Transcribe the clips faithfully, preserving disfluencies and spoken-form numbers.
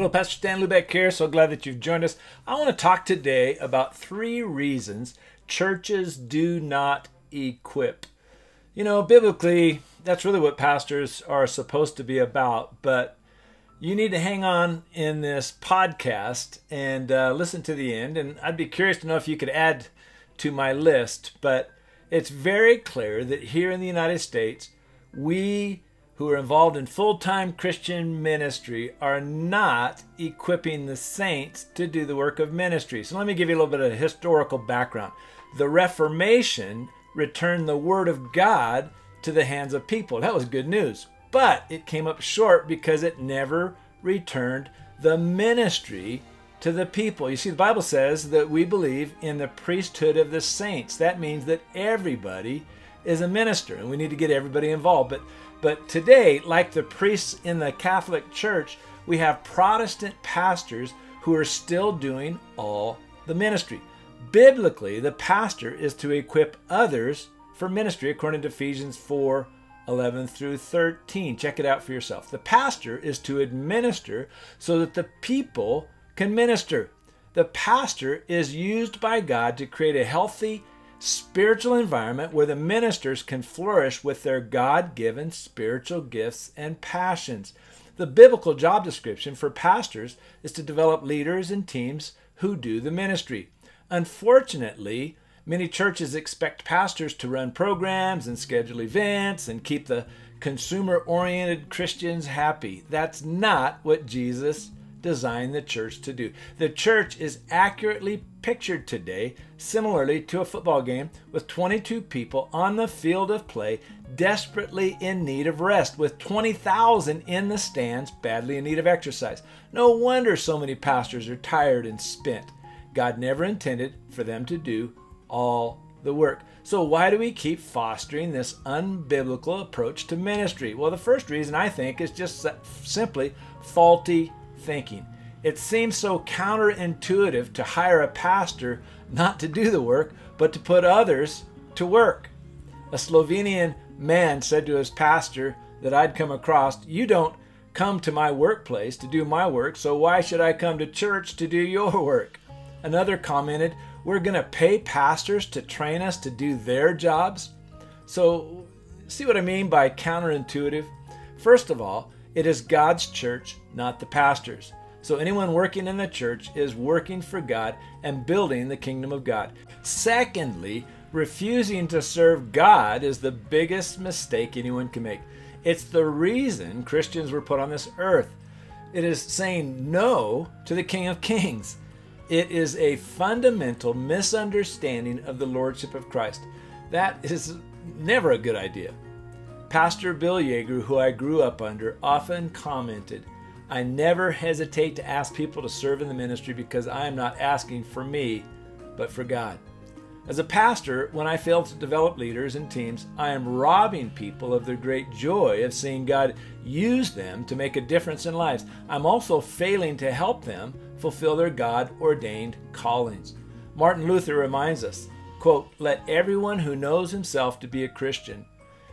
Hello, Pastor Stan Lubeck here. So glad that you've joined us. I want to talk today about three reasons churches do not equip. You know, biblically, that's really what pastors are supposed to be about, but you need to hang on in this podcast and uh, listen to the end. And I'd be curious to know if you could add to my list, but it's very clear that here in the United States, we who are involved in full-time Christian ministry are not equipping the saints to do the work of ministry. So let me give you a little bit of historical background. The Reformation returned the Word of God to the hands of people. That was good news, but it came up short because it never returned the ministry to the people. You see, the Bible says that we believe in the priesthood of the saints. That means that everybody is a minister, and we need to get everybody involved. But but today, like the priests in the Catholic Church, we have Protestant pastors who are still doing all the ministry. Biblically, the pastor is to equip others for ministry, according to Ephesians four, eleven through thirteen. Check it out for yourself. The pastor is to administer so that the people can minister. The pastor is used by God to create a healthy spiritual environment where the ministers can flourish with their God-given spiritual gifts and passions. The biblical job description for pastors is to develop leaders and teams who do the ministry. Unfortunately, many churches expect pastors to run programs and schedule events and keep the consumer-oriented Christians happy. That's not what Jesus designed the church to do. The church is accurately pictured today, similarly to a football game with twenty-two people on the field of play, desperately in need of rest, with twenty thousand in the stands, badly in need of exercise. No wonder so many pastors are tired and spent. God never intended for them to do all the work. So why do we keep fostering this unbiblical approach to ministry? Well, the first reason, I think, is just simply faulty thinking. It seems so counterintuitive to hire a pastor not to do the work, but to put others to work. A Slovenian man said to his pastor that I'd come across, "You don't come to my workplace to do my work, so why should I come to church to do your work?" Another commented, "We're going to pay pastors to train us to do their jobs." So see what I mean by counterintuitive? First of all, it is God's church, not the pastor's. So anyone working in the church is working for God and building the kingdom of God. Secondly, refusing to serve God is the biggest mistake anyone can make. It's the reason Christians were put on this earth. It is saying no to the King of Kings. It is a fundamental misunderstanding of the lordship of Christ. That is never a good idea. Pastor Bill Yeager, who I grew up under, often commented, "I never hesitate to ask people to serve in the ministry because I am not asking for me, but for God." As a pastor, when I fail to develop leaders and teams, I am robbing people of their great joy of seeing God use them to make a difference in lives. I'm also failing to help them fulfill their God-ordained callings. Martin Luther reminds us, quote, "Let everyone who knows himself to be a Christian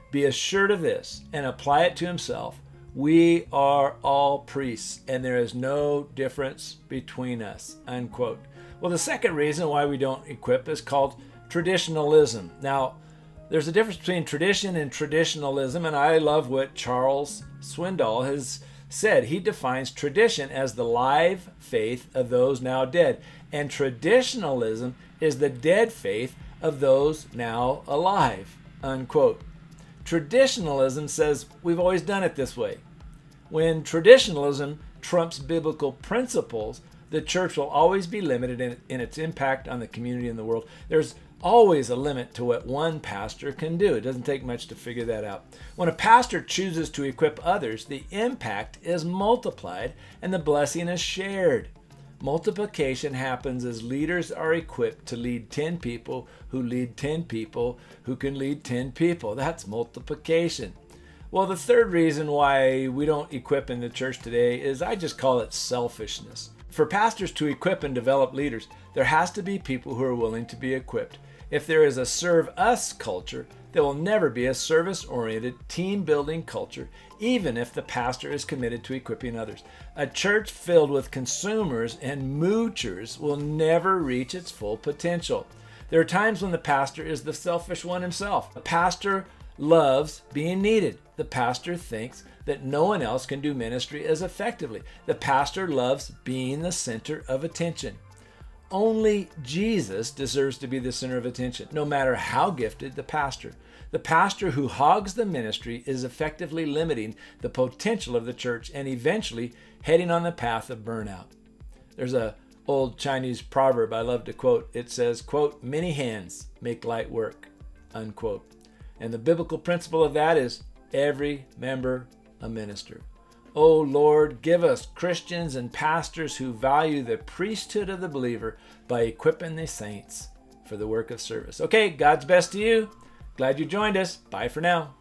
be assured of this and apply it to himself. We are all priests, and there is no difference between us," unquote. Well, the second reason why we don't equip is called traditionalism. Now, there's a difference between tradition and traditionalism, and I love what Charles Swindoll has said. He defines tradition as the live faith of those now dead, and traditionalism is the dead faith of those now alive, unquote. Traditionalism says we've always done it this way. When traditionalism trumps biblical principles, the church will always be limited in, in its impact on the community and the world. There's always a limit to what one pastor can do. It doesn't take much to figure that out. When a pastor chooses to equip others, the impact is multiplied and the blessing is shared. Multiplication happens as leaders are equipped to lead ten people who lead ten people who can lead ten people. That's multiplication. Well, the third reason why we don't equip in the church today is, I just call it selfishness. For pastors to equip and develop leaders, there has to be people who are willing to be equipped. If there is a serve us culture, there will never be a service-oriented, team-building culture, even if the pastor is committed to equipping others. A church filled with consumers and moochers will never reach its full potential. There are times when the pastor is the selfish one himself. The pastor loves being needed. The pastor thinks that no one else can do ministry as effectively. The pastor loves being the center of attention. Only Jesus deserves to be the center of attention, no matter how gifted the pastor. The pastor who hogs the ministry is effectively limiting the potential of the church and eventually heading on the path of burnout. There's an old Chinese proverb I love to quote. It says, quote, "Many hands make light work," unquote. And the biblical principle of that is every member a minister. Oh Lord, give us Christians and pastors who value the priesthood of the believer by equipping the saints for the work of service. Okay, God's best to you. Glad you joined us. Bye for now.